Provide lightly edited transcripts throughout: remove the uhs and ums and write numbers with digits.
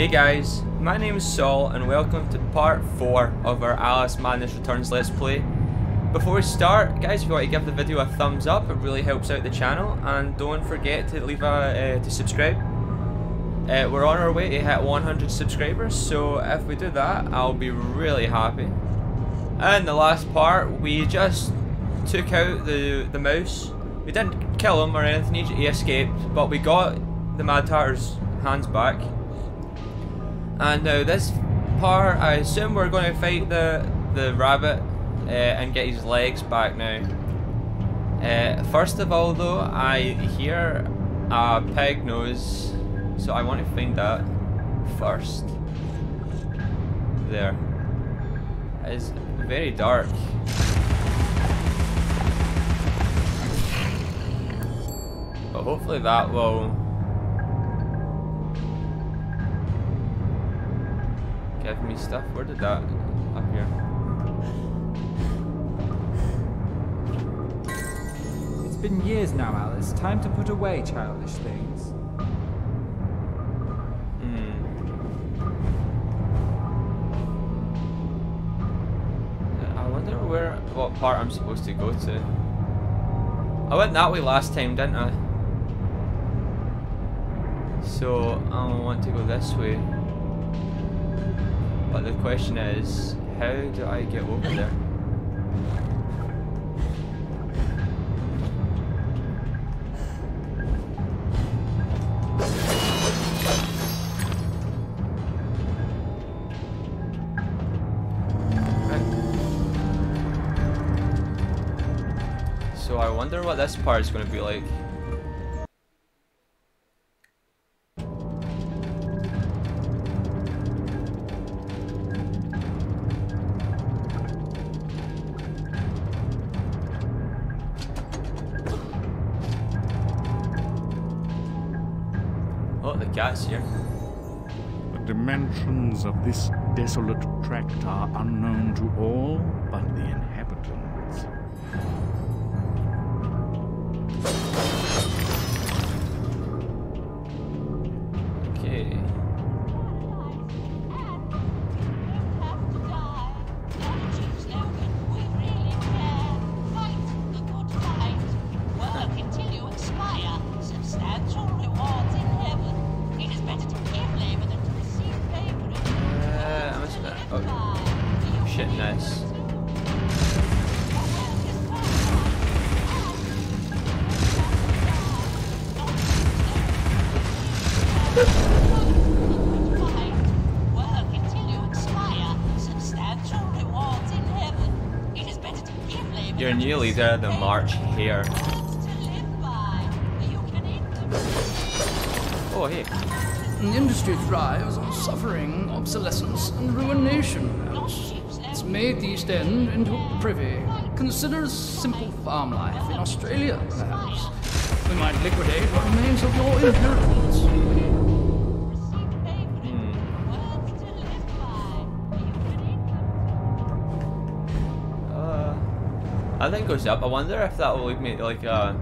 Hey guys, my name is Sol and welcome to part 4 of our Alice Madness Returns Let's Play. Before we start, guys, if you want to give the video a thumbs up, it really helps out the channel, and don't forget to leave a to subscribe. We're on our way to hit 100 subscribers, so if we do that, I'll be really happy. And the last part, we just took out the mouse. We didn't kill him or anything, he escaped, but we got the Mad Hatter's hands back. And now this part, I assume we're going to fight the rabbit and get his legs back now. First of all though, I hear a pig noise, so I want to find that first. There. It's very dark. But hopefully that will give me stuff. Where did that appear? It's been years now, Alice. Time to put away childish things. I wonder what part I'm supposed to go to. I went that way last time, didn't I? So I want to go this way. But the question is, how do I get over there? Right. So I wonder what this part is going to be like. Here. The dimensions of this desolate tract are unknown to all but the inhabitants. Okay. Nice. You're nearly there, the March Hare. Oh, hey. An industry thrives on suffering, obsolescence, and ruination. It's made the East End into a privy. Consider simple farm life in Australia, perhaps. We might liquidate what remains of your inheritance. I think it goes up. I wonder if that will lead me to like a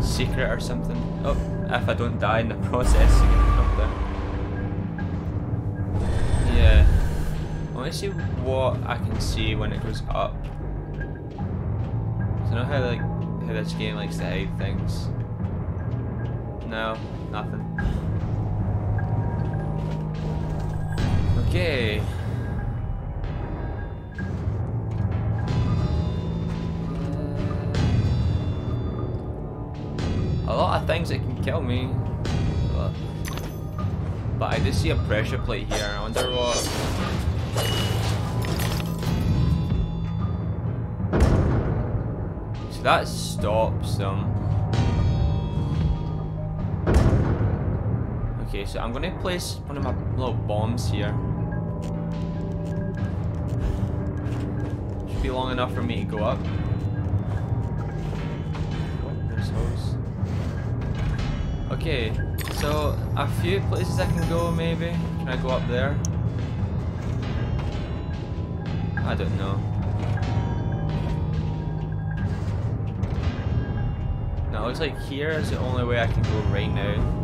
secret or something. Oh, if I don't die in the process. Let's see what I can see when it goes up. I know how like how this game likes to hide things. No, nothing. Okay. A lot of things that can kill me. But I do see a pressure plate here. I wonder what. So that stops them. Okay, so I'm gonna place one of my little bombs here. Should be long enough for me to go up. Oh, there's holes. Okay, so a few places I can go maybe. Can I go up there? I don't know. Now it looks like here is the only way I can go right now.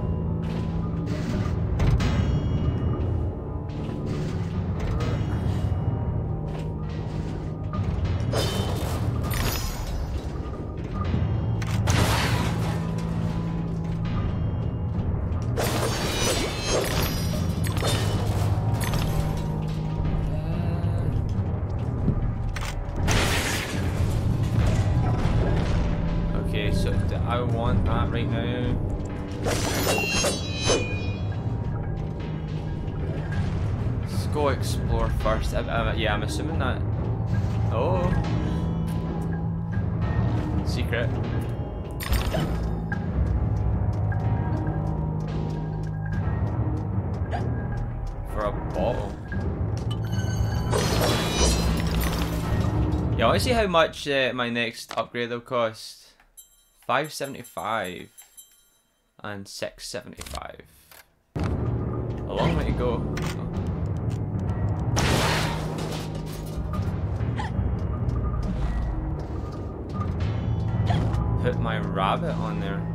right now. Let's go explore first. Yeah, I'm assuming that. Oh, secret. For a bottle. Yeah, I want to see how much my next upgrade will cost. 575 and 675. A long way to go. Oh. Put my rabbit on there.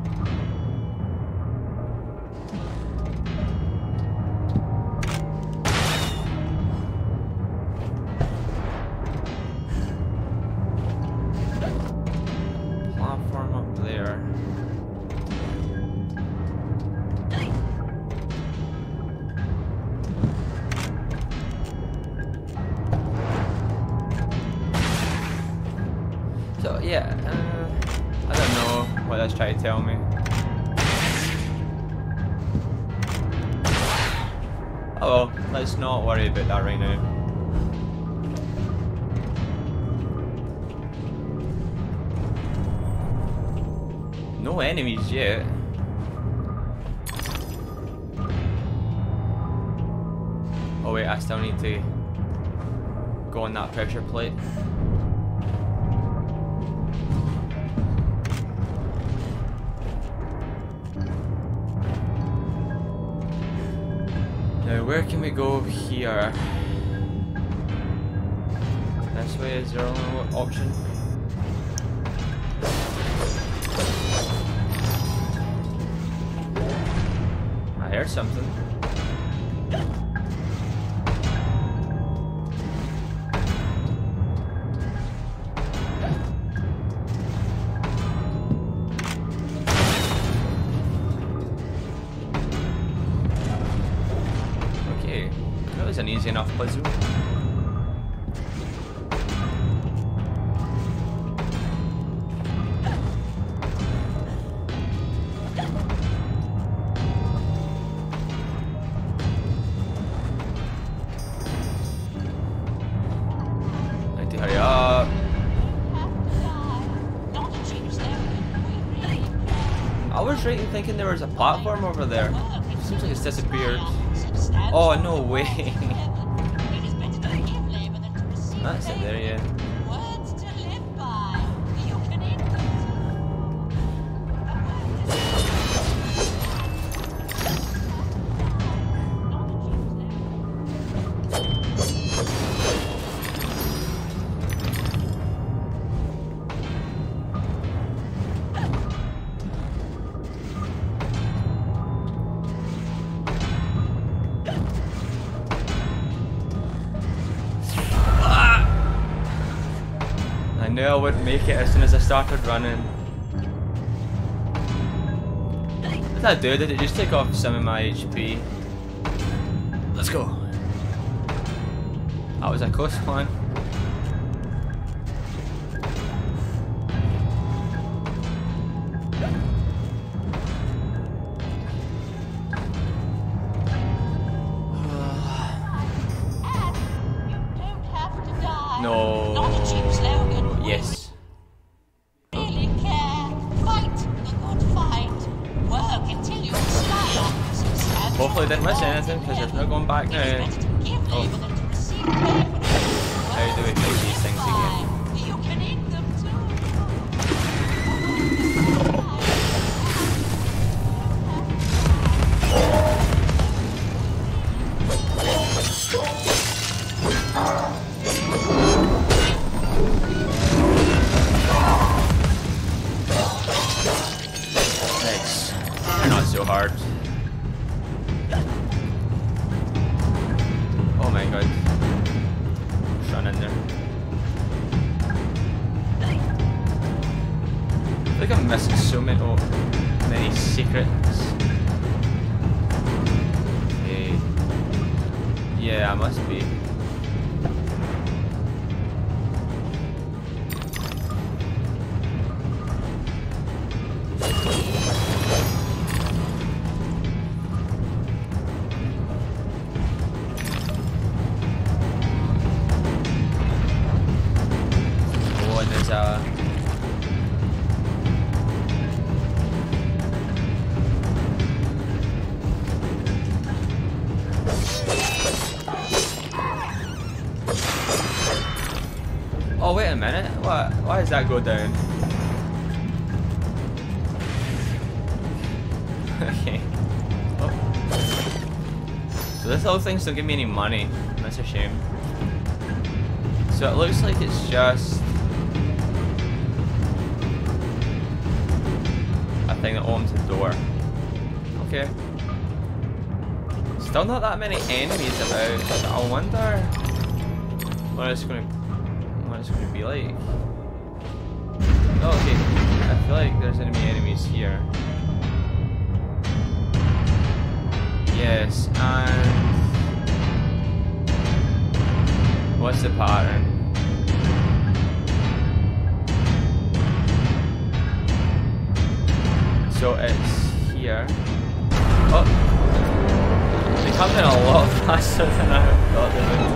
I don't know what that's trying to tell me. Oh well, let's not worry about that right now. No enemies yet. Oh wait, I still need to go on that pressure plate. Now where can we go here? This way is our only option. I heard something. An easy enough puzzle. I need to hurry up. I was right in thinking there was a platform over there. Seems like it's disappeared. Oh, no way. That's it there, yeah. Words to live by. You can I wouldn't make it as soon as I started running. What did I do? Did it just take off some of my HP? Let's go. That was a close one. Hopefully I didn't miss anything, because there's no going back now. Oh. How do we do these things again? Nice. They're not so hard. Oh my god. Just run in there. I feel like I'm missing so many secrets. Okay. Yeah, I must be. bizarre. Oh, wait a minute. What? Why does that go down? Okay. Oh. So this whole thing's still giving me any money. That's a shame. So it looks like it's just a thing that opens the door. Okay. Still not that many enemies about, but I wonder what it's gonna be like. Oh, okay. I feel like there's gonna be enemies here. Yes, and what's the pattern? So it's here. Oh! They're coming a lot faster than I thought they would.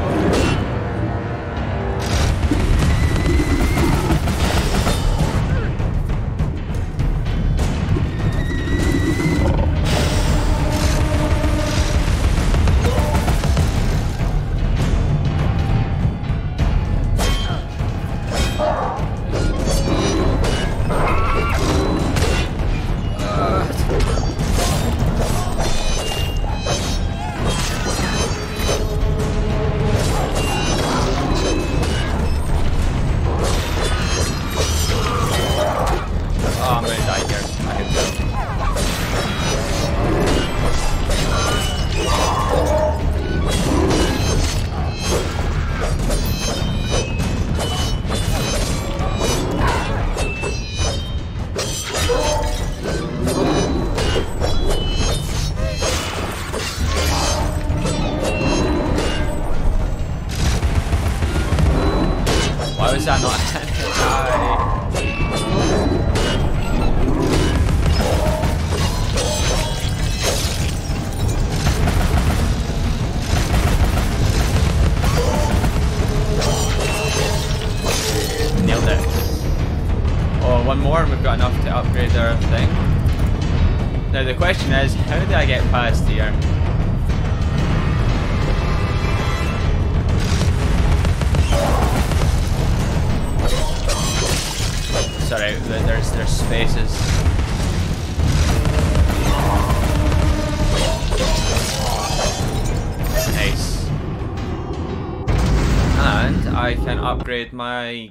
My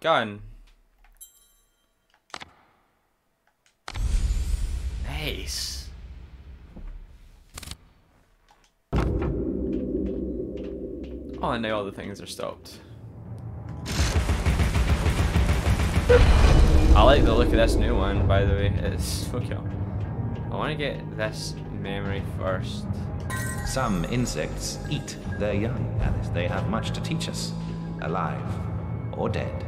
gun. Nice. Oh, and now all the things are stopped. I like the look of this new one, by the way. It's so cool. I want to get this memory first. Some insects eat their young, Alice. They have much to teach us. Alive or dead.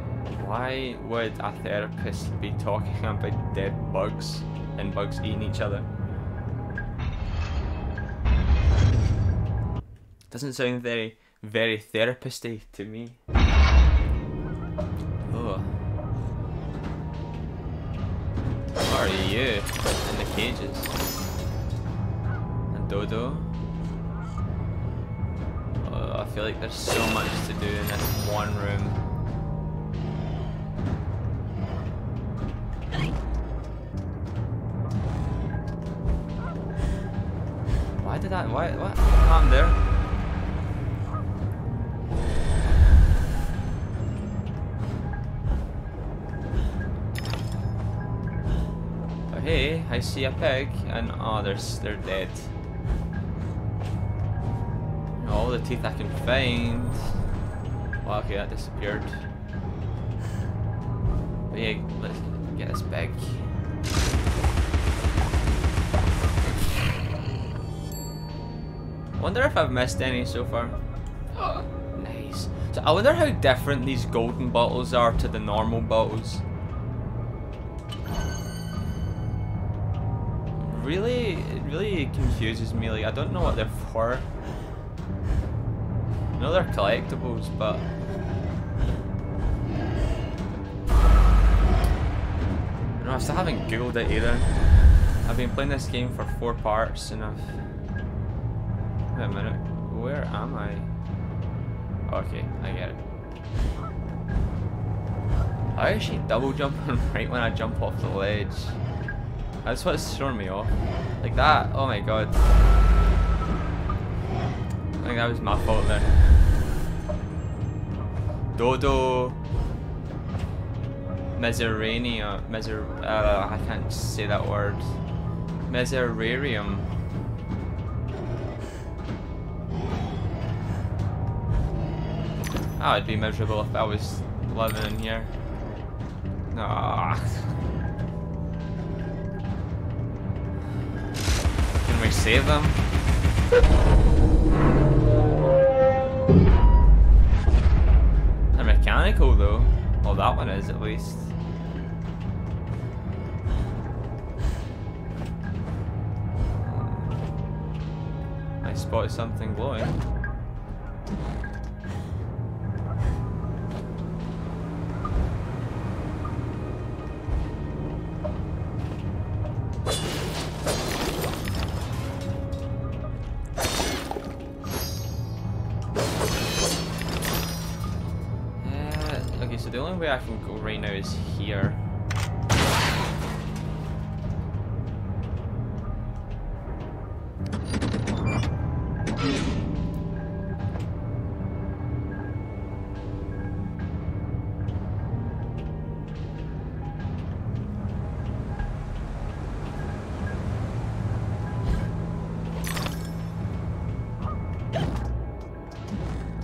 Why would a therapist be talking about dead bugs and bugs eating each other? Doesn't sound very, very therapist-y to me. Oh. What are you in the cages? And Dodo? I feel like there's so much to do in this one room. Why did that? Why? What happened there? Oh, hey, I see a pig, and oh, they're dead. All the teeth I can find. Wow, okay, that disappeared. But yeah, let's get this back. Wonder if I've missed any so far. Oh, nice. So I wonder how different these golden bottles are to the normal bottles. Really, it really confuses me. Like, I don't know what they're for. I know they're collectibles, but know, I still haven't Googled it either. I've been playing this game for 4 parts and I've... Wait a minute, where am I? Okay, I get it. I actually double jump right when I jump off the ledge. That's what's throwing me off. Like that, oh my god. I think that was my fault there. Dodo. Miserarium. I can't say that word. Miserarium. Oh, it'd be miserable if I was living in here. Aww. Can we save them? They're mechanical though. Well, that one is at least. I spotted something glowing. Way I can go right now is here.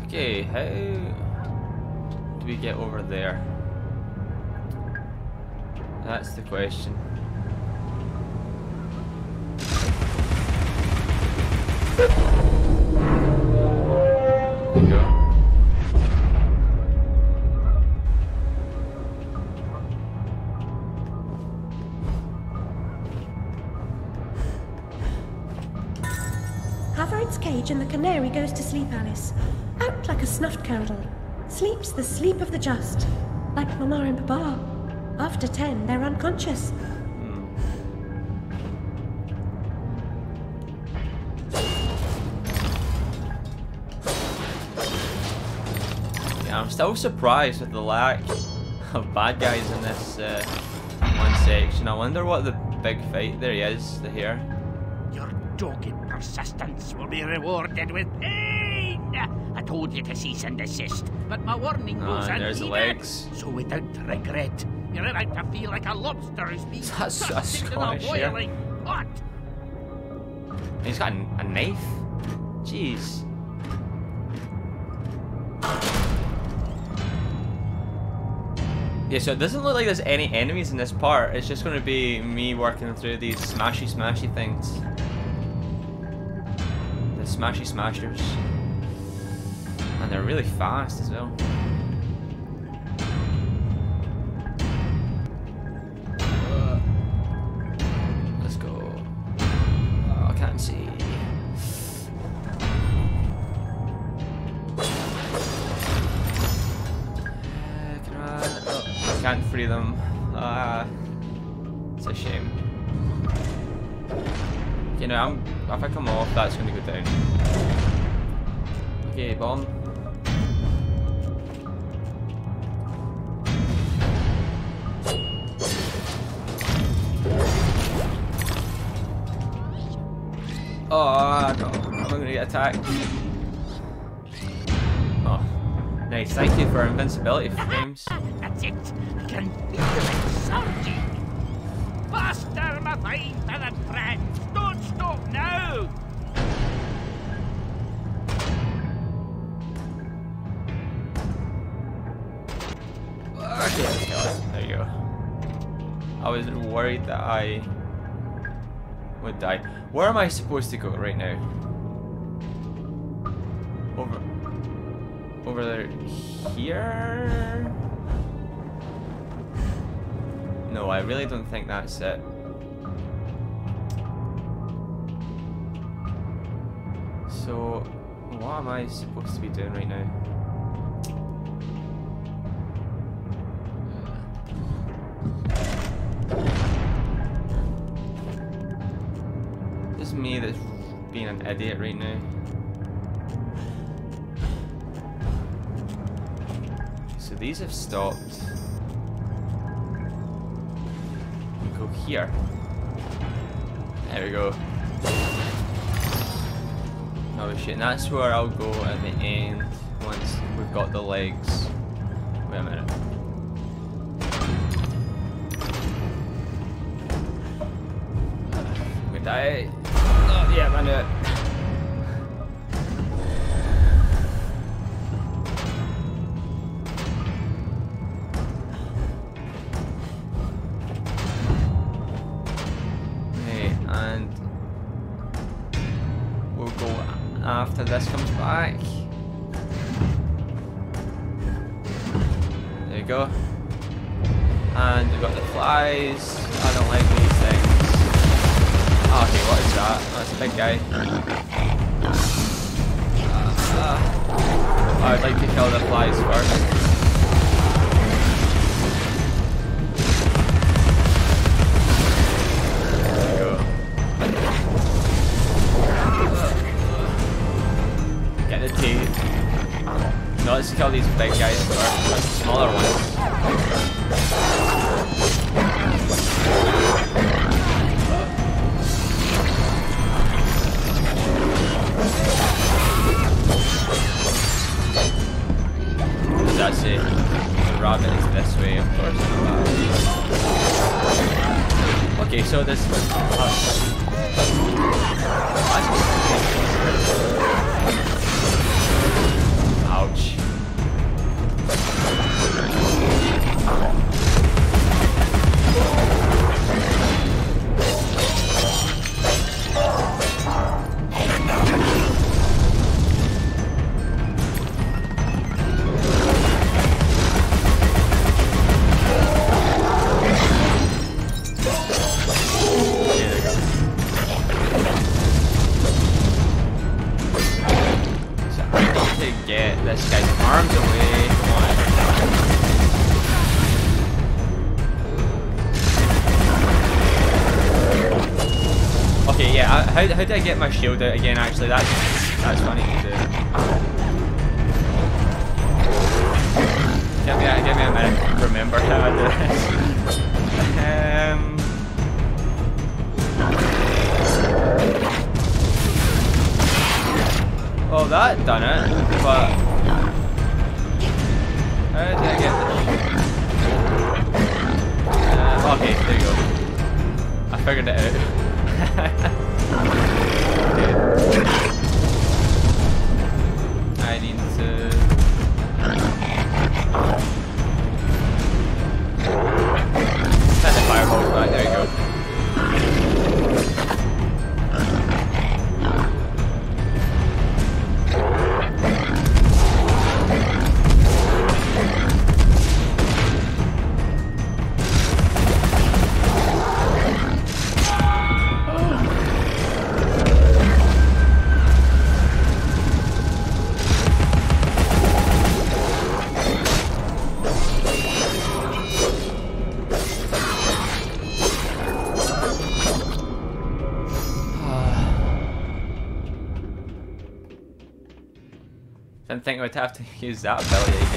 Okay, hey. We get over there? That's the question. There you go. Havert's cage and the canary goes to sleep, Alice. Out like a snuffed candle. Sleep's the sleep of the just, like Mama and Papa. After 10, they're unconscious. Yeah, I'm still surprised with the lack of bad guys in this one section. I wonder what the big fight there is. The hare. Your dogged persistence will be rewarded with pain. I told you to cease and desist, but my warning goes unheeded. So without regret, you're about to feel like a lobster who's being sucked into a boiling pot. He's got a knife? Jeez. Yeah, so it doesn't look like there's any enemies in this part. It's just going to be me working through these smashy things. The smashy smashers. And they're really fast as well. Let's go. Oh, I can't see. I can't free them. It's a shame. You know, if I come off, that's going to go down. Okay, bomb. Oh no, I'm gonna get attacked. Oh, nice, thank you for invincibility frames. That's it, I can feel it surging. Faster, my fine feathered friends, don't stop now. Okay, there you go. I was worried that I would die. Where am I supposed to go right now? Over there, here? No, I really don't think that's it. So, what am I supposed to be doing right now? just me that's being an idiot right now. So these have stopped. Go here. There we go. Oh shit, and that's where I'll go at the end once we've got the legs. Wait a minute. We die. Oh yeah, I knew it. Okay, and we'll go after this comes back. There you go. And we've got the flies. I don't like these things. Oh, okay, what is that? Oh, that's a big guy. I'd like to kill the flies first. There we go. Get the teeth. No, let's kill these big guys first, like the smaller ones. That's it. The rabbit is this way, of course. Okay, so this one. Ouch. How did I get my shield out again? Actually, that's funny to do. Give me a minute to remember how I do this. Well, that done it, but how did I get the okay, there you go. I figured it out. I need to... That's a fireball, right, there you go. I think I would have to use that ability again.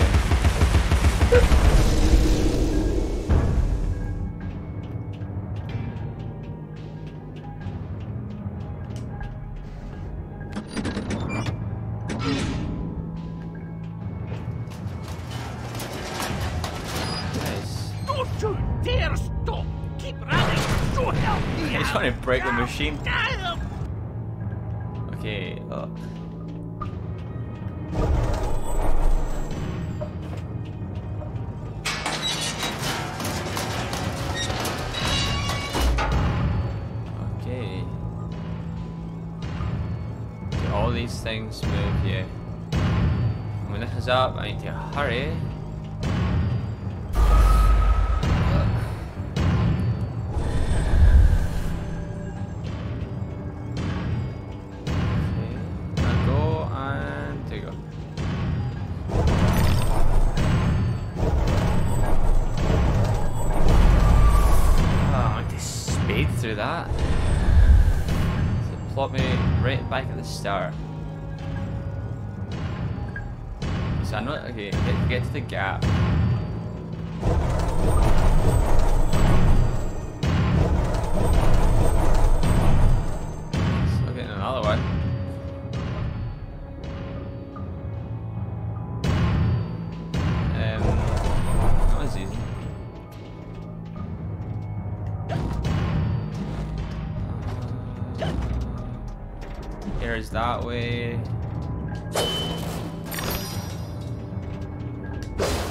Nice. Don't you dare stop! Keep running! So help me! I just want to break the machine. Okay, things move, yeah. When this is up, I need to hurry. plop me right back at the start. So I'm not, okay, get to the gap. Let's look at another one. That was easy. Here's that way.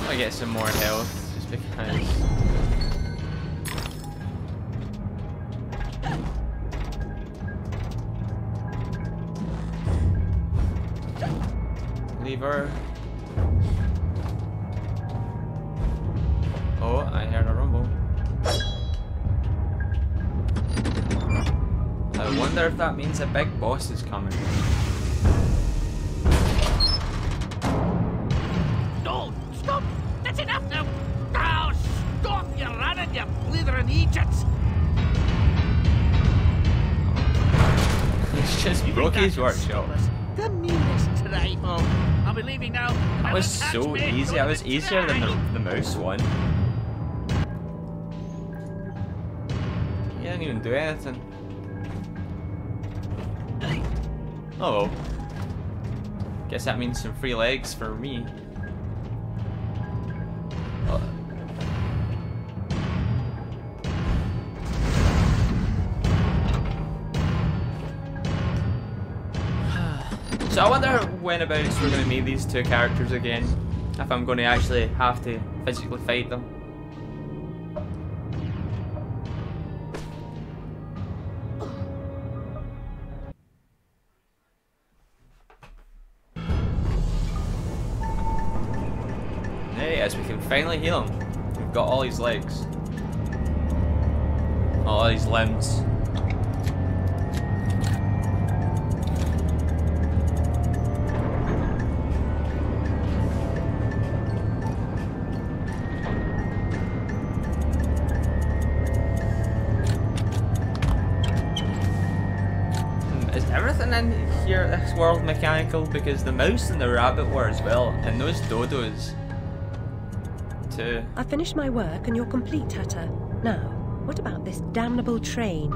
I get some more health just because. Lever. Oh, I heard a rumble. I wonder if that means a big boss is coming. Brookie's workshop. The meanest trifle. I'll be leaving now. That was so easy. That was easier than the mouse one. You didn't even do anything. Oh well. Guess that means some free legs for me. So I wonder whenabouts we're going to meet these two characters again, if I'm going to actually have to physically fight them. There he is, we can finally heal him. We've got all his legs. All his limbs. World mechanical, because the mouse and the rabbit were as well, and those dodos too. I finished my work and you're complete, Hatter. Now, what about this damnable train?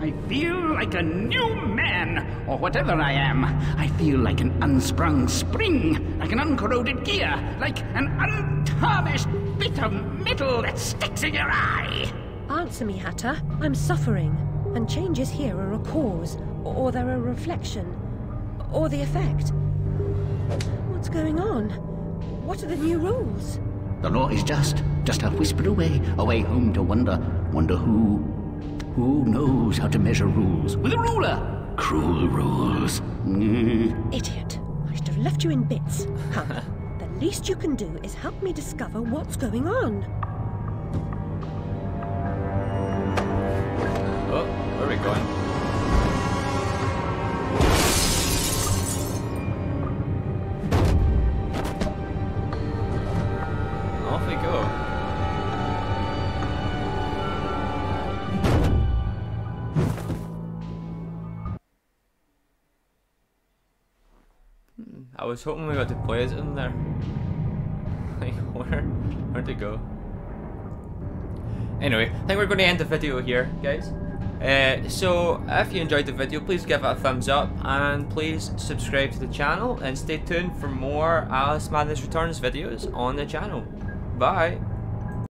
I feel like a new man, or whatever I am. I feel like an unsprung spring, like an uncorroded gear, like an untarnished bit of metal that sticks in your eye. Answer me, Hatter. I'm suffering. And changes here are a cause, or they're a reflection, or the effect. What's going on? What are the new rules? The law is just a whisper away, away home to wonder. Wonder who knows how to measure rules with a ruler? Cruel rules. Idiot. I should have left you in bits. The least you can do is help me discover what's going on. I was hoping we got to play as him there. Like, where'd it go? Anyway, I think we're going to end the video here, guys. So, if you enjoyed the video, please give it a thumbs up, and please subscribe to the channel, and stay tuned for more Alice Madness Returns videos on the channel. Bye!